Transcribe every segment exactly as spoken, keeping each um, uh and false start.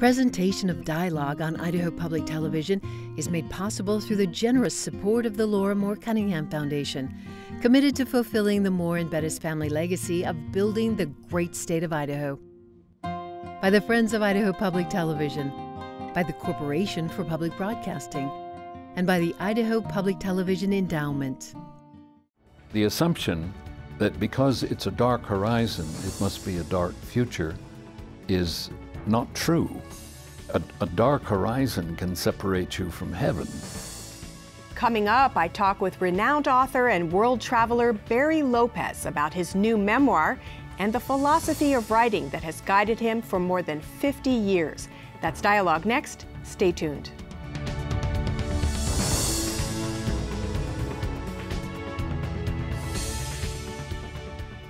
Presentation of dialogue on Idaho Public Television is made possible through the generous support of the Laura Moore Cunningham Foundation, committed to fulfilling the Moore and Bettis family legacy of building the great state of Idaho. By the Friends of Idaho Public Television, by the Corporation for Public Broadcasting, and by the Idaho Public Television Endowment. The assumption that because it's a dark horizon, it must be a dark future is not true. A, a dark horizon can separate you from heaven. Coming up, I talk with renowned author and world traveler Barry Lopez about his new memoir and the philosophy of writing that has guided him for more than fifty years. That's Dialogue next. Stay tuned.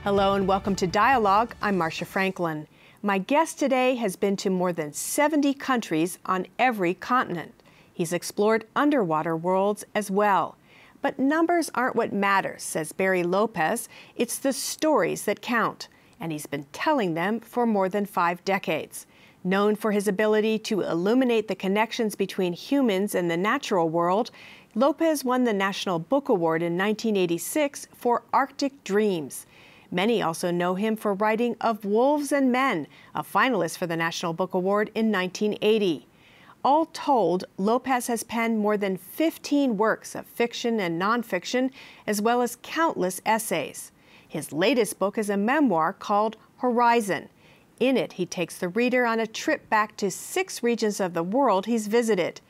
Hello and welcome to Dialogue. I'm Marcia Franklin. My guest today has been to more than seventy countries on every continent. He's explored underwater worlds as well. But numbers aren't what matters, says Barry Lopez. It's the stories that count, and he's been telling them for more than five decades. Known for his ability to illuminate the connections between humans and the natural world, Lopez won the National Book Award in nineteen eighty-six for Arctic Dreams. Many also know him for writing Of Wolves and Men, a finalist for the National Book Award in nineteen eighty. All told, Lopez has penned more than fifteen works of fiction and nonfiction, as well as countless essays. His latest book is a memoir called Horizon. In it, he takes the reader on a trip back to six regions of the world he's visited.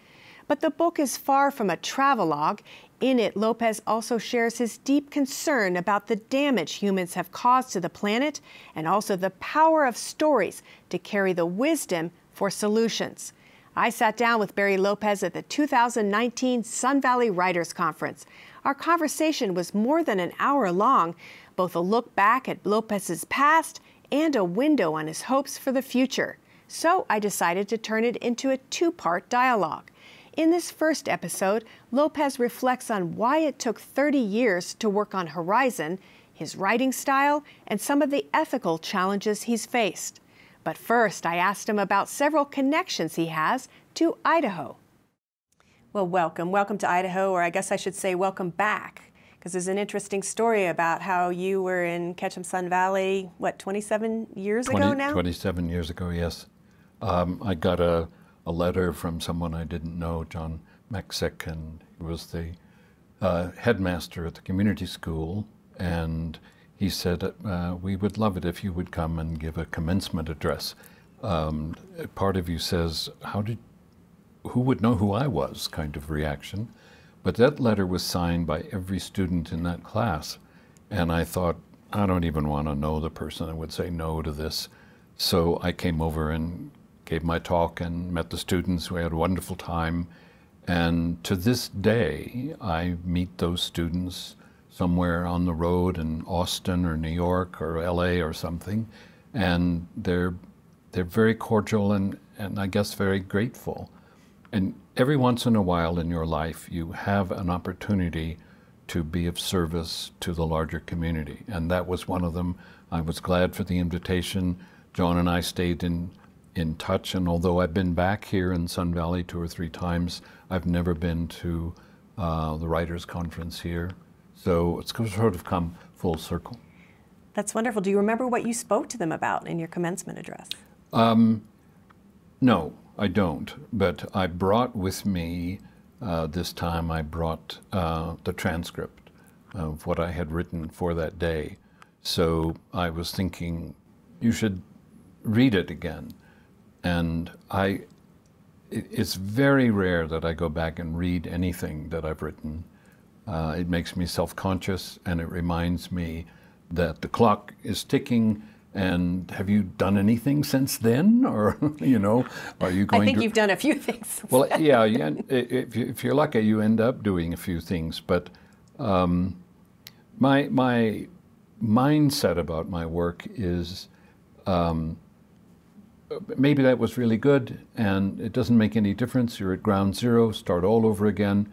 But the book is far from a travelogue. In it, Lopez also shares his deep concern about the damage humans have caused to the planet and also the power of stories to carry the wisdom for solutions. I sat down with Barry Lopez at the two thousand nineteen Sun Valley Writers' Conference. Our conversation was more than an hour long, both a look back at Lopez's past and a window on his hopes for the future. So I decided to turn it into a two-part dialogue. In this first episode, Lopez reflects on why it took thirty years to work on Horizon, his writing style, and some of the ethical challenges he's faced. But first, I asked him about several connections he has to Idaho. Well, welcome. Welcome to Idaho, or I guess I should say welcome back, because there's an interesting story about how you were in Ketchum Sun Valley, what, twenty-seven years ago now? twenty-seven years ago, yes. Um, I got a... a letter from someone I didn't know, John Maxick, and he was the uh, headmaster at the community school, and he said, uh, we would love it if you would come and give a commencement address. Um, part of you says, how did, who would know who I was, kind of reaction. But that letter was signed by every student in that class, and I thought, I don't even want to know the person that would say no to this. So I came over and gave my talk and met the students. We had a wonderful time. And to this day, I meet those students somewhere on the road in Austin or New York or L A or something. And they're, they're very cordial and, and I guess very grateful. And every once in a while in your life, you have an opportunity to be of service to the larger community. And that was one of them. I was glad for the invitation. John and I stayed in in touch, and although I've been back here in Sun Valley two or three times, I've never been to uh, the Writers' Conference here. So it's sort of come full circle. That's wonderful. Do you remember what you spoke to them about in your commencement address? Um, no, I don't. But I brought with me, uh, this time I brought uh, the transcript of what I had written for that day. So I was thinking, you should read it again. And I, it's very rare that I go back and read anything that I've written. Uh, it makes me self-conscious, and it reminds me that the clock is ticking, and have you done anything since then? Or, you know, are you going to... I think to... you've done a few things since Well, then. yeah, you end, if, you, if you're lucky, you end up doing a few things. But um, my, my mindset about my work is... Um, maybe that was really good, and it doesn't make any difference. You're at ground zero, start all over again.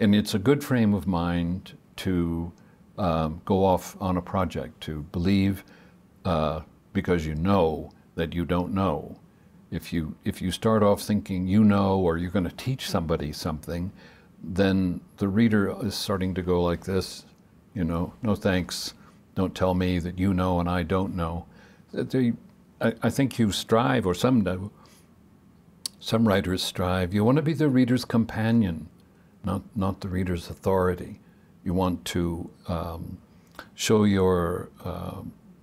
And it's a good frame of mind to um, go off on a project, to believe uh, because you know that you don't know. If you, if you start off thinking you know, or you're going to teach somebody something, then the reader is starting to go like this, you know, no thanks, don't tell me that you know and I don't know. They, I, I think you strive, or some, some writers strive, you want to be the reader's companion, not, not the reader's authority. You want to um, show your uh,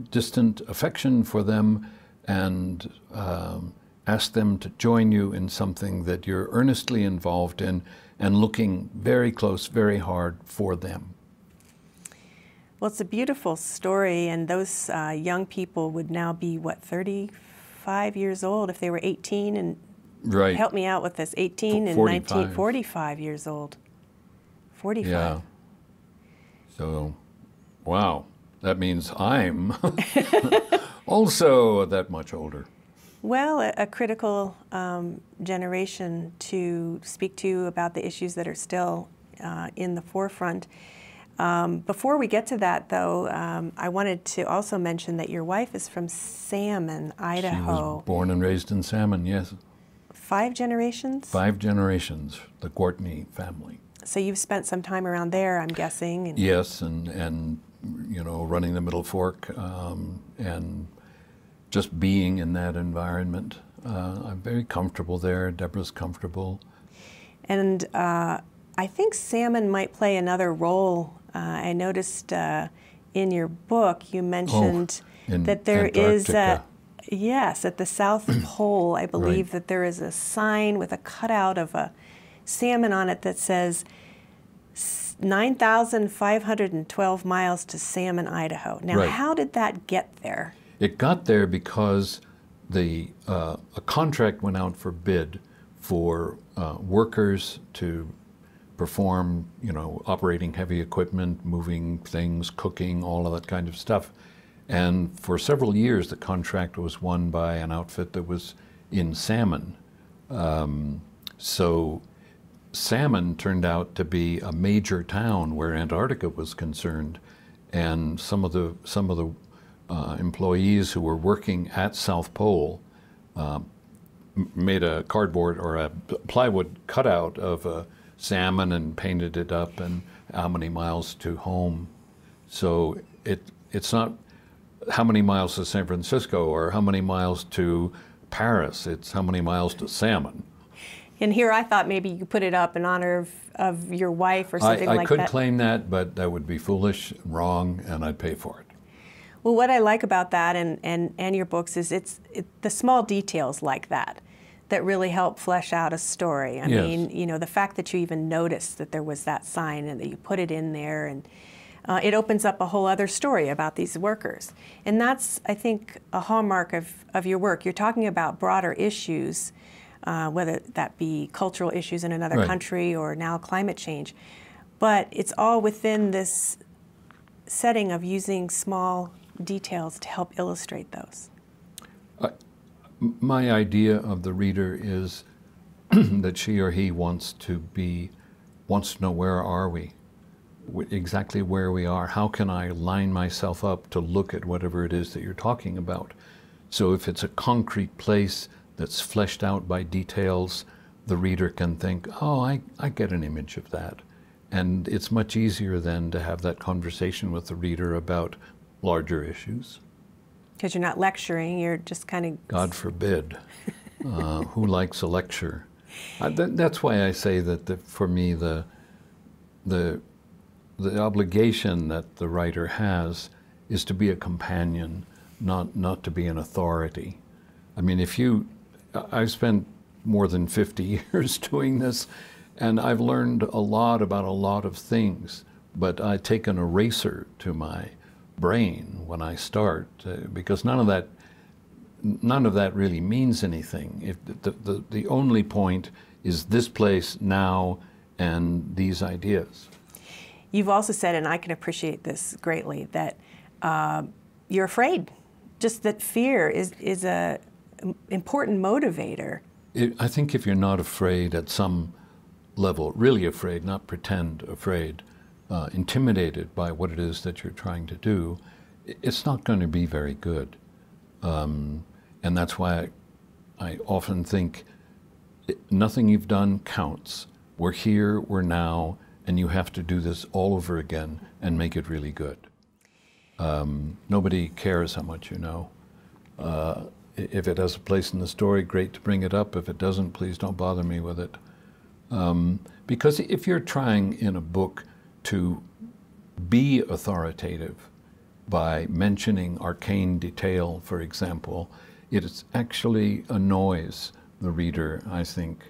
distant affection for them and um, ask them to join you in something that you're earnestly involved in and looking very close, very hard for them. Well, it's a beautiful story, and those uh, young people would now be, what, thirty-five years old if they were eighteen? And right. Help me out with this, eighteen F and nineteen, forty-five years old. forty-five. Yeah. So, wow, that means I'm also that much older. Well, a, a critical um, generation to speak to about the issues that are still uh, in the forefront. Um, before we get to that, though, um, I wanted to also mention that your wife is from Salmon, Idaho. She was born and raised in Salmon, yes. Five generations? Five generations, the Courtney family. So you've spent some time around there, I'm guessing. And yes, and, and, you know, running the Middle Fork um, and just being in that environment. Uh, I'm very comfortable there. Deborah's comfortable. And uh, I think Salmon might play another role. Uh, I noticed uh, in your book you mentioned oh, that there Antarctica. is a, yes, at the South Pole, I believe right. that there is a sign with a cutout of a salmon on it that says nine thousand five hundred twelve miles to Salmon, Idaho. Now, right. how did that get there? It got there because the uh, a contract went out for bid for uh, workers to perform, you know, operating heavy equipment, moving things, cooking, all of that kind of stuff. And for several years, the contract was won by an outfit that was in Salmon. Um, so Salmon turned out to be a major town where Antarctica was concerned. And some of the, some of the uh, employees who were working at South Pole uh, made a cardboard or a plywood cutout of a salmon and painted it up and how many miles to home. So it it's not how many miles to San Francisco or how many miles to Paris, it's how many miles to Salmon. And here I thought maybe you put it up in honor of, of your wife or something I, I like that. I could claim that, but that would be foolish, wrong, and I'd pay for it. Well, what I like about that and, and, and your books is it's it, the small details like that that really help flesh out a story. I yes. mean, you know, the fact that you even noticed that there was that sign and that you put it in there, and uh, it opens up a whole other story about these workers. And that's, I think, a hallmark of, of your work. You're talking about broader issues, uh, whether that be cultural issues in another right. country or now climate change. But it's all within this setting of using small details to help illustrate those. Uh My idea of the reader is that she or he wants to be, wants to know where are we, exactly where we are. How can I line myself up to look at whatever it is that you're talking about? So if it's a concrete place that's fleshed out by details, the reader can think, oh, I, I get an image of that. And it's much easier then to have that conversation with the reader about larger issues. Because you're not lecturing, you're just kind of... God forbid. Uh, who likes a lecture? I, th that's why I say that the, for me, the, the, the obligation that the writer has is to be a companion, not, not to be an authority. I mean, if you... I've spent more than fifty years doing this, and I've learned a lot about a lot of things, but I take an eraser to my brain when I start, uh, because none of that, none of that really means anything. If the, the, the only point is this place now and these ideas. You've also said, and I can appreciate this greatly, that uh, you're afraid. Just that fear is, is a important motivator. It, I think if you're not afraid at some level, really afraid, not pretend afraid, Uh, intimidated by what it is that you're trying to do, it's not going to be very good. Um, and that's why I often think nothing you've done counts. We're here, we're now, and you have to do this all over again and make it really good. Um, nobody cares how much you know. Uh, if it has a place in the story, great to bring it up. If it doesn't, please don't bother me with it. Um, because if you're trying in a book to be authoritative by mentioning arcane detail, for example, it actually annoys the reader, I think,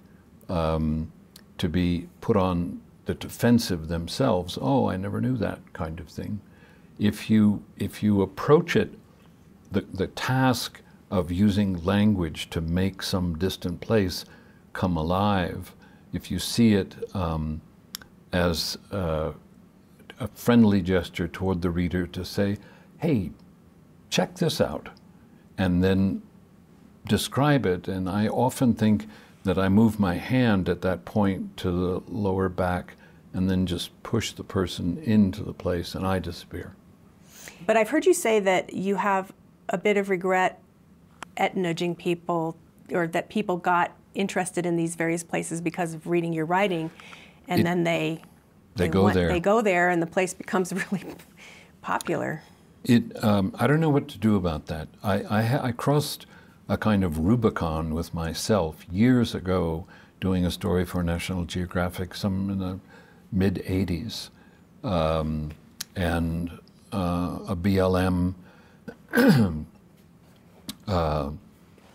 um, to be put on the defensive themselves. Oh, I never knew that kind of thing. If you, if you approach it, the, the task of using language to make some distant place come alive, if you see it um, as uh, a friendly gesture toward the reader to say, hey, check this out, and then describe it. And I often think that I move my hand at that point to the lower back and then just push the person into the place and I disappear. But I've heard you say that you have a bit of regret at nudging people, or that people got interested in these various places because of reading your writing, and it, then they they, they go want, there. They go there, and the place becomes really popular. It um, I don't know what to do about that. I I, I crossed a kind of Rubicon with myself years ago, doing a story for National Geographic, some in the mid eighties, um, and uh, a B L M uh,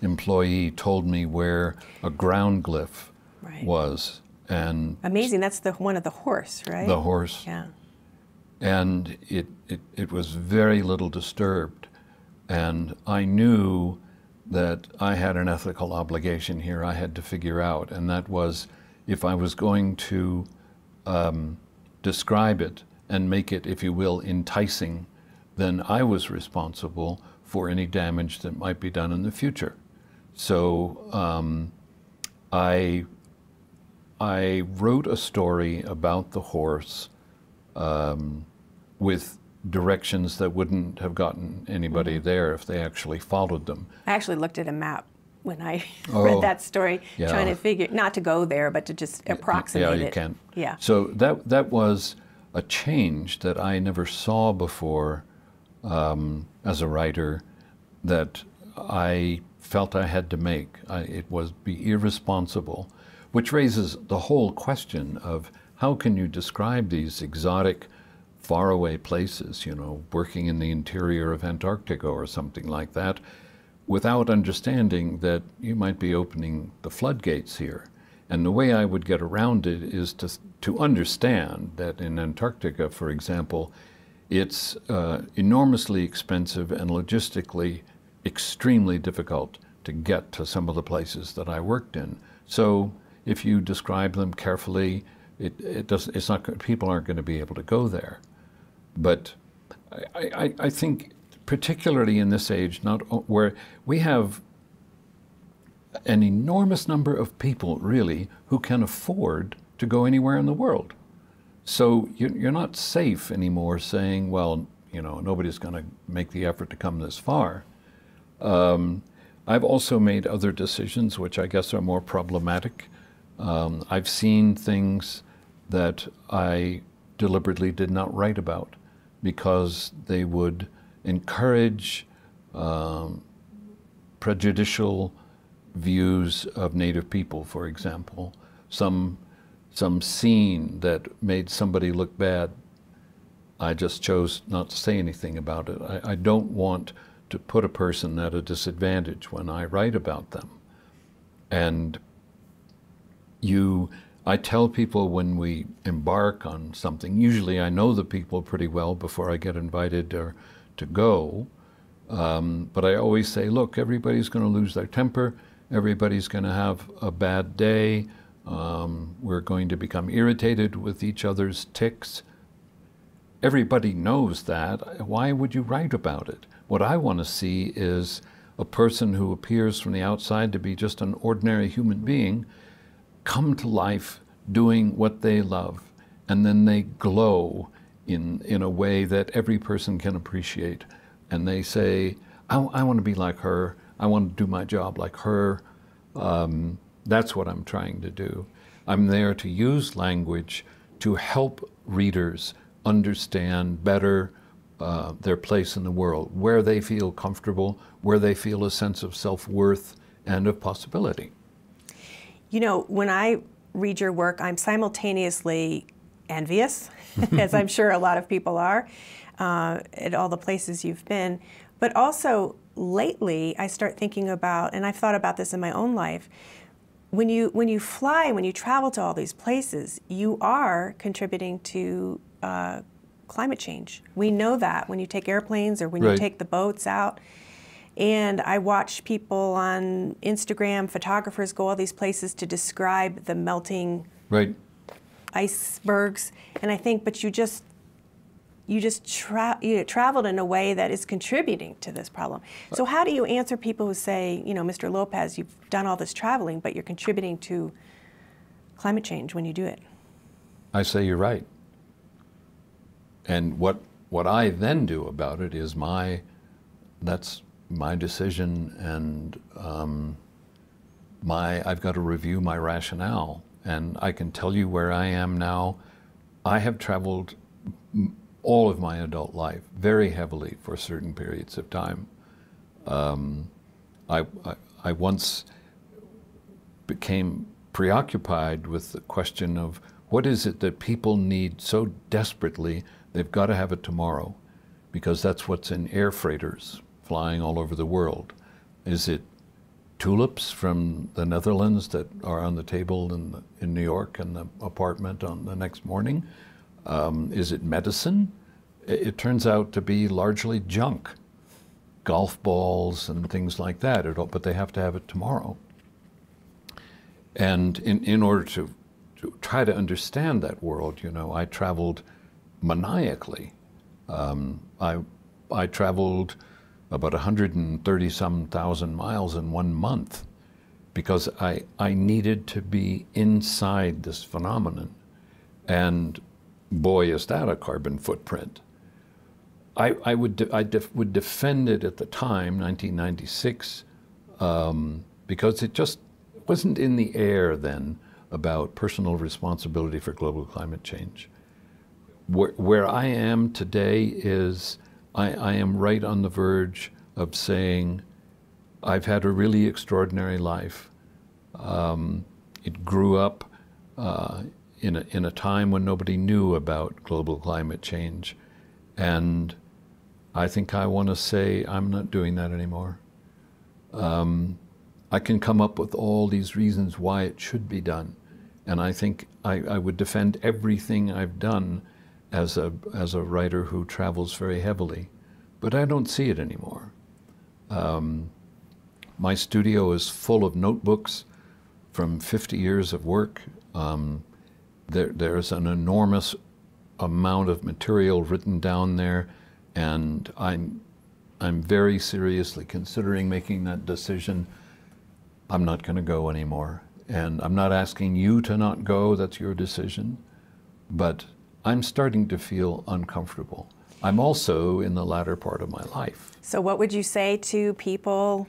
employee told me where a ground glyph right. was. And amazing, that's the one of the horse, right? The horse. Yeah. And it, it, it was very little disturbed. And I knew that I had an ethical obligation here I had to figure out, and that was if I was going to um, describe it and make it, if you will, enticing, then I was responsible for any damage that might be done in the future. So um, I, I wrote a story about the horse um, with directions that wouldn't have gotten anybody mm-hmm. there if they actually followed them. I actually looked at a map when I oh, read that story, yeah. trying to figure, not to go there, but to just approximate it. Yeah, you it. Can. Yeah. So that, that was a change that I never saw before um, as a writer that I felt I had to make. I, it was be irresponsible, which raises the whole question of how can you describe these exotic faraway places, you know, working in the interior of Antarctica or something like that, without understanding that you might be opening the floodgates here. And the way I would get around it is to, to understand that in Antarctica, for example, it's uh, enormously expensive and logistically extremely difficult to get to some of the places that I worked in. So if you describe them carefully, it, it doesn't, it's not, people aren't going to be able to go there. But I, I, I think particularly in this age, not where we have an enormous number of people, really, who can afford to go anywhere in the world. So you're not safe anymore saying, well, you know, nobody's going to make the effort to come this far. Um, I've also made other decisions, which I guess are more problematic. Um, I've seen things that I deliberately did not write about because they would encourage um, prejudicial views of Native people, for example. Some, some scene that made somebody look bad, I just chose not to say anything about it. I, I don't want to put a person at a disadvantage when I write about them. And you, I tell people when we embark on something, usually I know the people pretty well before I get invited or to go, um, but I always say, look, everybody's going to lose their temper, everybody's going to have a bad day, um, we're going to become irritated with each other's tics. Everybody knows that. Why would you write about it? What I want to see is a person who appears from the outside to be just an ordinary human being come to life doing what they love, and then they glow in in a way that every person can appreciate, and they say, I, I want to be like her, I want to do my job like her, Um, that's what I'm trying to do. I'm there to use language to help readers understand better uh, their place in the world, where they feel comfortable, where they feel a sense of self-worth and of possibility. You know, when I read your work, I'm simultaneously envious, as I'm sure a lot of people are, uh, at all the places you've been, but also lately I start thinking about, and I've thought about this in my own life, when you, when you fly, when you travel to all these places, you are contributing to uh, climate change. We know that when you take airplanes or when right. you take the boats out. And I watch people on Instagram, photographers go all these places to describe the melting right. icebergs. And I think, but you just, you just tra you traveled in a way that is contributing to this problem. So how do you answer people who say, you know, Mister Lopez, you've done all this traveling, but you're contributing to climate change when you do it? I say you're right. And what, what I then do about it is my, that's my decision, and um, my, I've got to review my rationale. And I can tell you where I am now. I have traveled all of my adult life, very heavily for certain periods of time. Um, I, I, I once became preoccupied with the question of what is it that people need so desperately they've got to have it tomorrow, because that's what's in air freighters flying all over the world. Is it tulips from the Netherlands that are on the table in, the, in New York in the apartment on the next morning? Um, is it medicine? It, it turns out to be largely junk, golf balls and things like that, it all, but they have to have it tomorrow. And in, in order to, to try to understand that world, you know, I traveled maniacally. Um, I, I traveled about one hundred thirty some thousand miles in one month because I, I needed to be inside this phenomenon. And boy, is that a carbon footprint. I, I, would, de I def would defend it at the time, nineteen ninety-six, um, because it just wasn't in the air then about personal responsibility for global climate change. Where, where I am today is I, I am right on the verge of saying I've had a really extraordinary life. Um, it grew up uh, In a, in a time when nobody knew about global climate change. And I think I want to say, I'm not doing that anymore. Um, I can come up with all these reasons why it should be done. And I think I, I would defend everything I've done as a, as a writer who travels very heavily. But I don't see it anymore. Um, my studio is full of notebooks from fifty years of work. Um, There, there's an enormous amount of material written down there, and I'm, I'm very seriously considering making that decision. I'm not going to go anymore. And I'm not asking you to not go, that's your decision. But I'm starting to feel uncomfortable. I'm also in the latter part of my life. So what would you say to people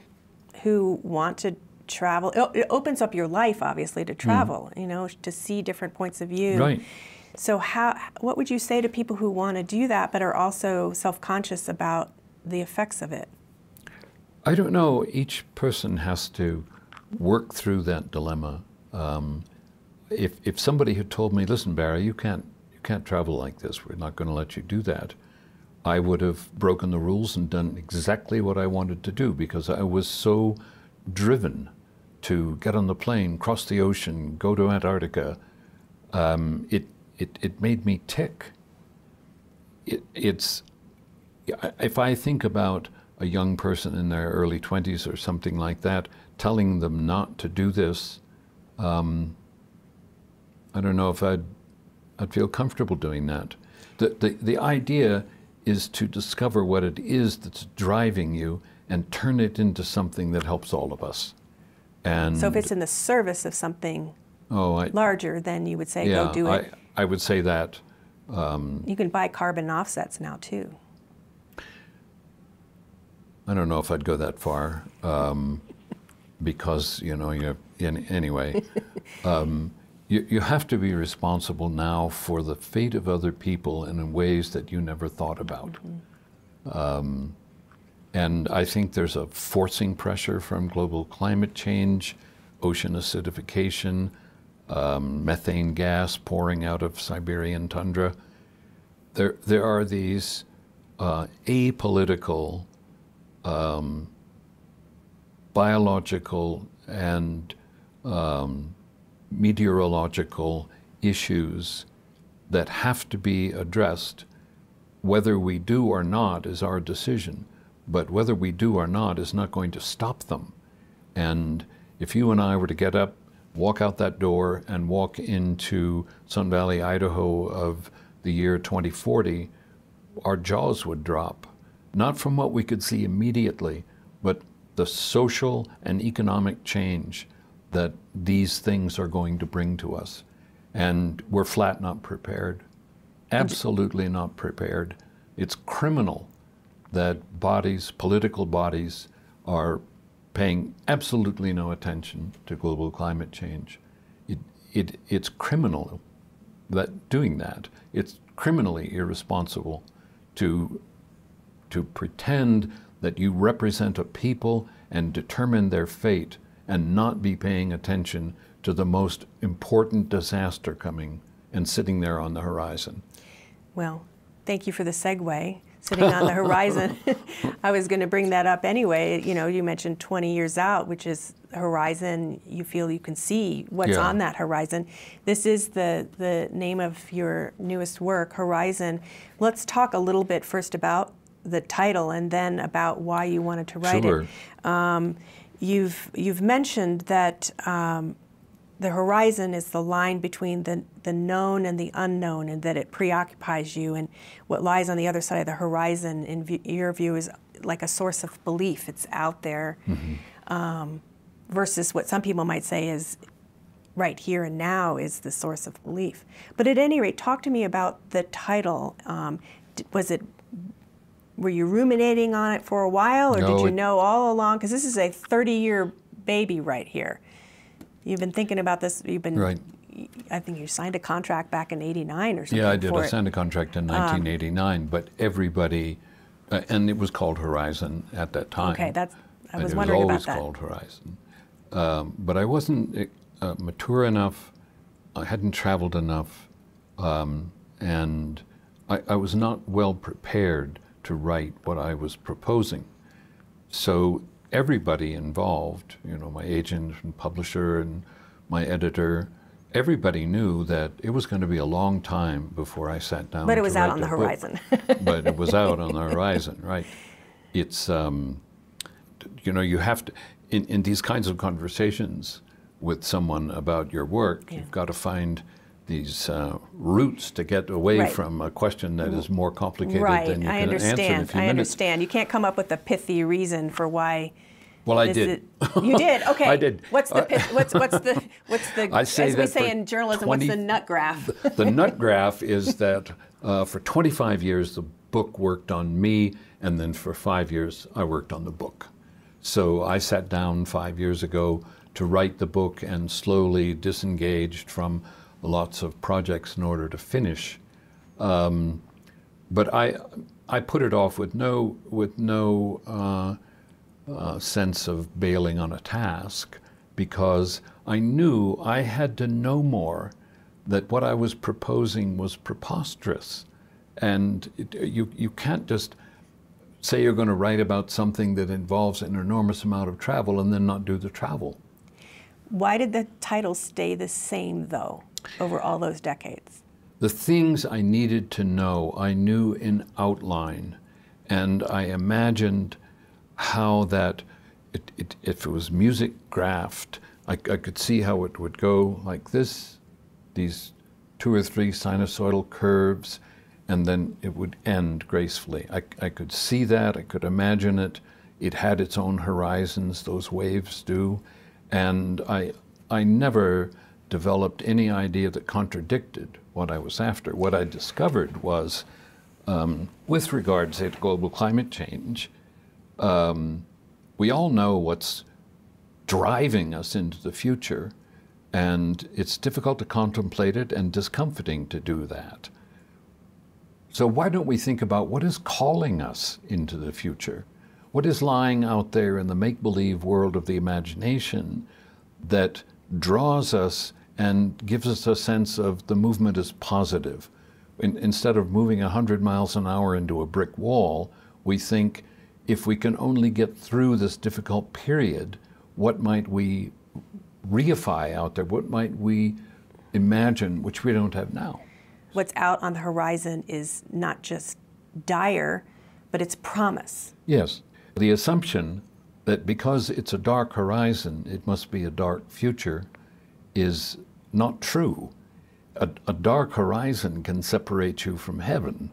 who want to travel? It opens up your life, obviously, to travel, mm. you know, to see different points of view. Right. So how, what would you say to people who want to do that but are also self-conscious about the effects of it? I don't know. Each person has to work through that dilemma. Um, if, if somebody had told me, listen, Barry, you can't, you can't travel like this. We're not going to let you do that. I would have broken the rules and done exactly what I wanted to do because I was so driven to get on the plane, cross the ocean, go to Antarctica. Um, it, it, it made me tick. It, it's, if I think about a young person in their early twenties or something like that, telling them not to do this, um, I don't know if I'd, I'd feel comfortable doing that. The, the, the idea is to discover what it is that's driving you and turn it into something that helps all of us. And so if it's in the service of something oh, I, larger, then you would say, yeah, go do it. I, I would say that. Um, you can buy carbon offsets now, too. I don't know if I'd go that far. Um, because, you know, you're in, anyway, um, you, you have to be responsible now for the fate of other people in ways that you never thought about. Mm-hmm. um, and I think there's a forcing pressure from global climate change, ocean acidification, um, methane gas pouring out of Siberian tundra. There, there are these uh, apolitical, um, biological and um, meteorological issues that have to be addressed. Whether we do or not is our decision, but whether we do or not is not going to stop them. And if you and I were to get up, walk out that door and walk into Sun Valley, Idaho of the year twenty forty, our jaws would drop, not from what we could see immediately, but the social and economic change that these things are going to bring to us. And we're flat not prepared, absolutely not prepared. It's criminal that bodies, political bodies, are paying absolutely no attention to global climate change. It, it, it's criminal that doing that. It's criminally irresponsible to, to pretend that you represent a people and determine their fate and not be paying attention to the most important disaster coming and sitting there on the horizon. Well, thank you for the segue, sitting on the horizon. I was going to bring that up anyway. You know, you mentioned twenty years out, which is the horizon. You feel you can see what's yeah. on that horizon. This is the, the name of your newest work, Horizon. Let's talk a little bit first about the title and then about why you wanted to write sure. it. Um, you've, you've mentioned that um, the horizon is the line between the, the known and the unknown, and that it preoccupies you, and what lies on the other side of the horizon, in view, your view, is like a source of belief. It's out there, mm-hmm. um, versus what some people might say is right here and now is the source of belief. But at any rate, talk to me about the title. Um, was it Were you ruminating on it for a while, or no, did you know all along? Because this is a thirty-year baby right here. You've been thinking about this. You've been, right. I think you signed a contract back in eighty-nine or something. Yeah, I did. I it. signed a contract in nineteen eighty-nine, um, but everybody, uh, and it was called Horizon at that time. Okay, that's. I was wondering about that. It was always called Horizon, um, but I wasn't uh, mature enough. I hadn't traveled enough, um, and I, I was not well prepared to write what I was proposing. So everybody involved, you know, my agent and publisher and my editor, everybody knew that it was going to be a long time before I sat down. But it was out on the horizon. But it was out on the horizon, right. It's, um, you know, you have to, in, in these kinds of conversations with someone about your work, yeah. you've got to find these uh, routes to get away right. from a question that is more complicated right. than you I can understand. answer in a few I minutes. understand. You can't come up with a pithy reason for why. Well, I did. Is, you did. Okay. I did. What's the pith, what's what's the what's the I say as we say in journalism? twenty, what's the nut graph? the, the nut graph is that uh, for twenty-five years the book worked on me, and then for five years I worked on the book. So I sat down five years ago to write the book and slowly disengaged from lots of projects in order to finish, um, but I I put it off with no with no uh, uh, sense of bailing on a task, because I knew I had to know more, that what I was proposing was preposterous, and it, you you can't just say you're going to write about something that involves an enormous amount of travel and then not do the travel. Why did the title stay the same though? Over all those decades? The things I needed to know, I knew in outline, and I imagined how that, it, it, if it was music graphed, I, I could see how it would go like this, these two or three sinusoidal curves, and then it would end gracefully. I, I could see that, I could imagine it. It had its own horizons, those waves do, and I, I never developed any idea that contradicted what I was after. What I discovered was, um, with regard, say, to global climate change, um, we all know what's driving us into the future, and it's difficult to contemplate it and discomforting to do that. So why don't we think about what is calling us into the future? What is lying out there in the make-believe world of the imagination that draws us and gives us a sense of the movement is positive? In, instead of moving one hundred miles an hour into a brick wall, we think, if we can only get through this difficult period, what might we reify out there? What might we imagine, which we don't have now? What's out on the horizon is not just dire, but it's promise. Yes. The assumption that because it's a dark horizon, it must be a dark future is not true. A, a dark horizon can separate you from heaven.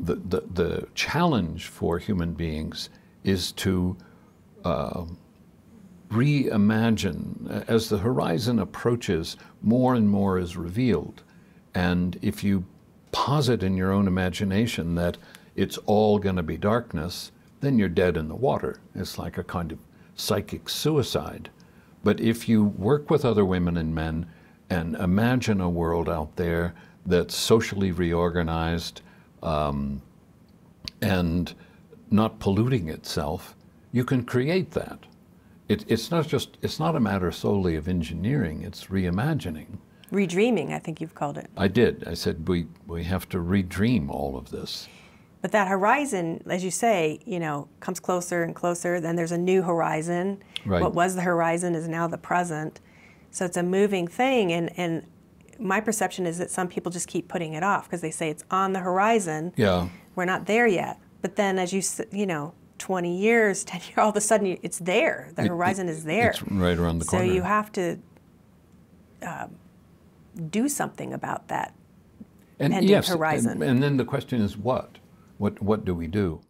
The, the, the challenge for human beings is to uh, reimagine. As the horizon approaches, more and more is revealed. And if you posit in your own imagination that it's all going to be darkness, then you're dead in the water. It's like a kind of psychic suicide. But if you work with other women and men and imagine a world out there that's socially reorganized, Um, and not polluting itself, you can create that. It, it's not just, it's not a matter solely of engineering, it's reimagining. Redreaming, I think you've called it. I did. I said we, we have to redream all of this. But that horizon, as you say, you know, comes closer and closer, then there's a new horizon. Right. What was the horizon is now the present. So it's a moving thing, and, and my perception is that some people just keep putting it off because they say it's on the horizon. Yeah. We're not there yet. But then as you, you know, twenty years, ten years, all of a sudden it's there. The it, horizon it, is there. It's right around the so corner. So you have to uh, do something about that and pending yes, horizon. And, and then the question is what? What, what do we do?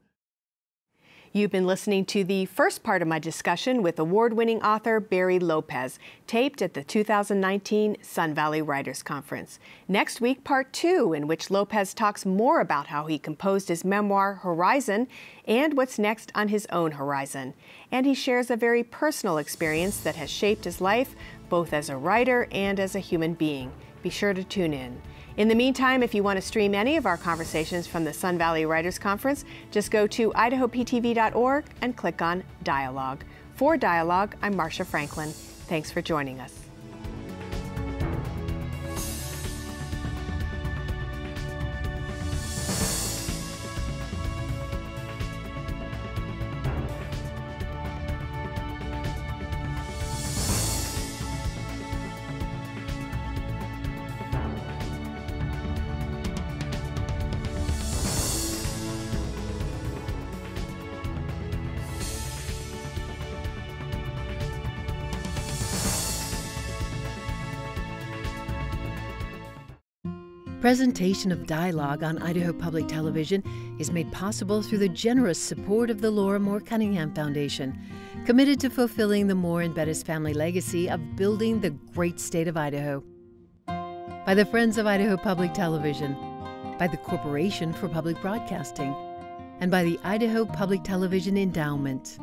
You've been listening to the first part of my discussion with award-winning author Barry Lopez, taped at the two thousand nineteen Sun Valley Writers' Conference. Next week, part two, in which Lopez talks more about how he composed his memoir, Horizon, and what's next on his own horizon. And he shares a very personal experience that has shaped his life, both as a writer and as a human being. Be sure to tune in. In the meantime, if you want to stream any of our conversations from the Sun Valley Writers' Conference, just go to idaho p t v dot org and click on Dialogue. For Dialogue, I'm Marcia Franklin. Thanks for joining us. Presentation of Dialogue on Idaho Public Television is made possible through the generous support of the Laura Moore Cunningham Foundation, committed to fulfilling the Moore and Bettis family legacy of building the great state of Idaho. By the Friends of Idaho Public Television, by the Corporation for Public Broadcasting, and by the Idaho Public Television Endowment.